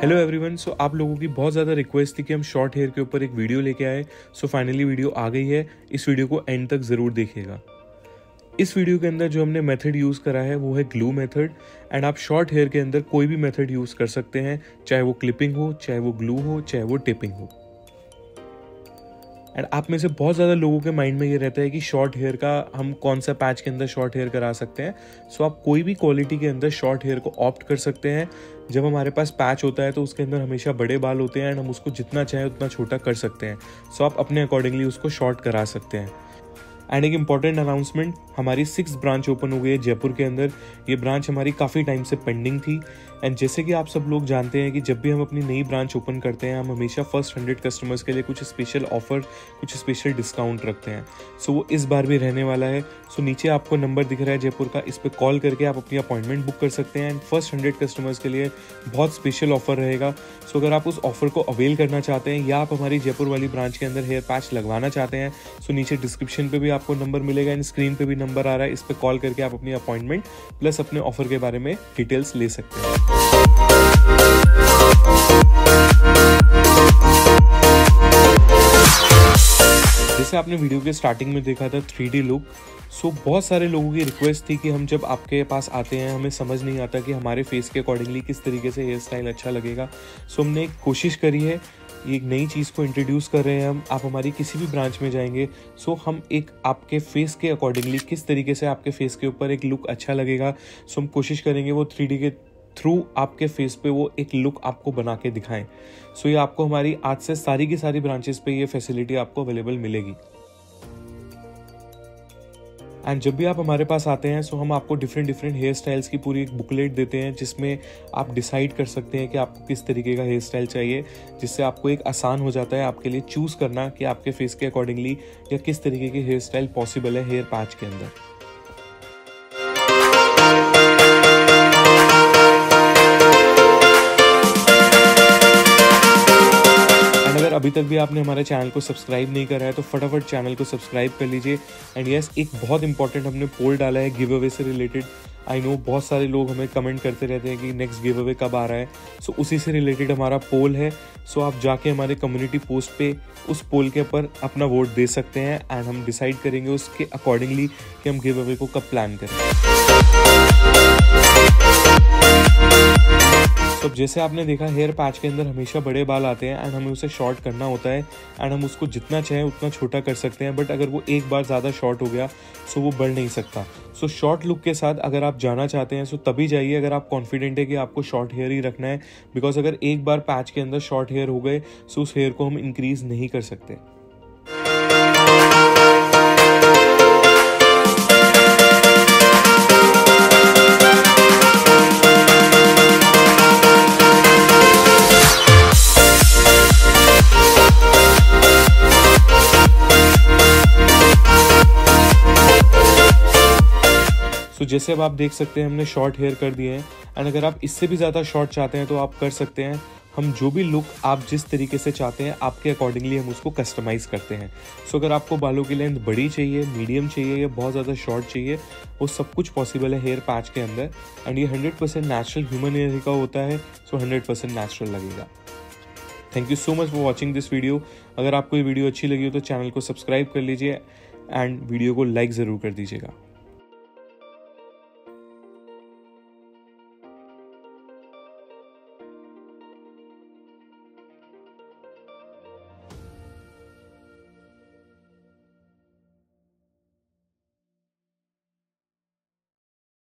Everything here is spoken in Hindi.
Hello everyone. सो आप लोगों की बहुत ज़्यादा रिक्वेस्ट थी कि हम शॉर्ट हेयर के ऊपर एक वीडियो लेके आए। सो फाइनली वीडियो आ गई है। इस वीडियो को एंड तक ज़रूर देखिएगा। इस वीडियो के अंदर जो हमने मेथड यूज़ करा है वो है ग्लू मेथड। एंड आप शॉर्ट हेयर के अंदर कोई भी मेथड यूज़ कर सकते हैं, चाहे वो क्लिपिंग हो, चाहे वो ग्लू हो, चाहे वो टिपिंग हो। एंड आप में से बहुत ज़्यादा लोगों के माइंड में ये रहता है कि शॉर्ट हेयर का हम कौन सा पैच के अंदर शॉर्ट हेयर करा सकते हैं। सो आप कोई भी क्वालिटी के अंदर शॉर्ट हेयर को ऑप्ट कर सकते हैं। जब हमारे पास पैच होता है तो उसके अंदर हमेशा बड़े बाल होते हैं एंड हम उसको जितना चाहे उतना छोटा कर सकते हैं। सो आप अपने अकॉर्डिंगली उसको शॉर्ट करा सकते हैं। एंड एक इम्पॉर्टेंट अनाउंसमेंट, हमारी 6 ब्रांच ओपन हो गई है जयपुर के अंदर। ये ब्रांच हमारी काफ़ी टाइम से पेंडिंग थी। एंड जैसे कि आप सब लोग जानते हैं कि जब भी हम अपनी नई ब्रांच ओपन करते हैं, हम हमेशा फर्स्ट 100 कस्टमर्स के लिए कुछ स्पेशल ऑफर, कुछ स्पेशल डिस्काउंट रखते हैं। सो वो इस बार भी रहने वाला है। सो नीचे आपको नंबर दिख रहा है जयपुर का, इस पर कॉल करके आप अपनी अपॉइंटमेंट बुक कर सकते हैं। एंड फर्स्ट 100 कस्टमर्स के लिए बहुत स्पेशल ऑफर रहेगा। सो अगर आप उस ऑफर को अवेल करना चाहते हैं या आप हमारी जयपुर वाली ब्रांच के अंदर हेयर पैच लगवाना चाहते हैं, सो नीचे डिस्क्रिप्शन पर भी आपको नंबर मिलेगा एंड स्क्रीन पे भी नंबर आ रहा है। इस पे कॉल करके आप अपनी अपॉइंटमेंट प्लस अपने ऑफर के बारे में डिटेल्स ले सकते हैं। जैसे आपने वीडियो के स्टार्टिंग में देखा था 3D लुक। सो बहुत सारे लोगों की रिक्वेस्ट थी कि हम जब आपके पास आते हैं हमें समझ नहीं आता कि हमारे फेस के अकॉर्डिंगली किस तरीके से हेयर स्टाइल अच्छा लगेगा। सो हमने एक कोशिश करी है, एक नई चीज़ को इंट्रोड्यूस कर रहे हैं हम। आप हमारी किसी भी ब्रांच में जाएंगे सो हम एक आपके फेस के अकॉर्डिंगली किस तरीके से आपके फेस के ऊपर एक लुक अच्छा लगेगा, सो हम कोशिश करेंगे वो 3D के थ्रू आपके फेस पे वो एक लुक आपको बना के दिखाएं। सो ये आपको हमारी आज से सारी की सारी ब्रांचेस पे ये फैसिलिटी आपको अवेलेबल मिलेगी। एंड जब भी आप हमारे पास आते हैं सो हम आपको डिफरेंट हेयर स्टाइल्स की पूरी एक बुकलेट देते हैं, जिसमें आप डिसाइड कर सकते हैं कि आपको किस तरीके का हेयर स्टाइल चाहिए, जिससे आपको एक आसान हो जाता है आपके लिए चूज़ करना कि आपके फेस के अकॉर्डिंगली या किस तरीके के हेयर स्टाइल पॉसिबल है हेयर पैच के अंदर। अभी तक भी आपने हमारे चैनल को सब्सक्राइब नहीं करा है तो फटाफट चैनल को सब्सक्राइब कर लीजिए। एंड यस, एक बहुत इंपॉर्टेंट हमने पोल डाला है गिव अवे से रिलेटेड। आई नो बहुत सारे लोग हमें कमेंट करते रहते हैं कि नेक्स्ट गिव अवे कब आ रहा है। सो उसी से रिलेटेड हमारा पोल है। सो आप जाके हमारे कम्युनिटी पोस्ट पे उस पोल के ऊपर अपना वोट दे सकते हैं एंड हम डिसाइड करेंगे उसके अकॉर्डिंगली कि हम गिव अवे को कब प्लान करें। तो जैसे आपने देखा हेयर पैच के अंदर हमेशा बड़े बाल आते हैं एंड हमें उसे शॉर्ट करना होता है एंड हम उसको जितना चाहे उतना छोटा कर सकते हैं। बट अगर वो एक बार ज़्यादा शॉर्ट हो गया सो वो बढ़ नहीं सकता। सो शॉर्ट लुक के साथ अगर आप जाना चाहते हैं सो तभी जाइए अगर आप कॉन्फिडेंट है कि आपको शॉर्ट हेयर ही रखना है। बिकॉज अगर एक बार पैच के अंदर शॉर्ट हेयर हो गए सो उस हेयर को हम इंक्रीज़ नहीं कर सकते। जैसे अब आप देख सकते हैं हमने शॉर्ट हेयर कर दिए हैं। एंड अगर आप इससे भी ज़्यादा शॉर्ट चाहते हैं तो आप कर सकते हैं। हम जो भी लुक आप जिस तरीके से चाहते हैं आपके अकॉर्डिंगली हम उसको कस्टमाइज़ करते हैं। सो अगर आपको बालों की लेंथ बड़ी चाहिए, मीडियम चाहिए या बहुत ज़्यादा शॉर्ट चाहिए, वो सब कुछ पॉसिबल है हेयर पैच के अंदर। एंड ये 100% नेचुरल ह्यूमन हेयर का होता है। सो 100% नेचुरल लगेगा। Thank you so much for watching this video. अगर आपको ये वीडियो अच्छी लगी हो तो चैनल को सब्सक्राइब कर लीजिए एंड वीडियो को लाइक ज़रूर कर दीजिएगा।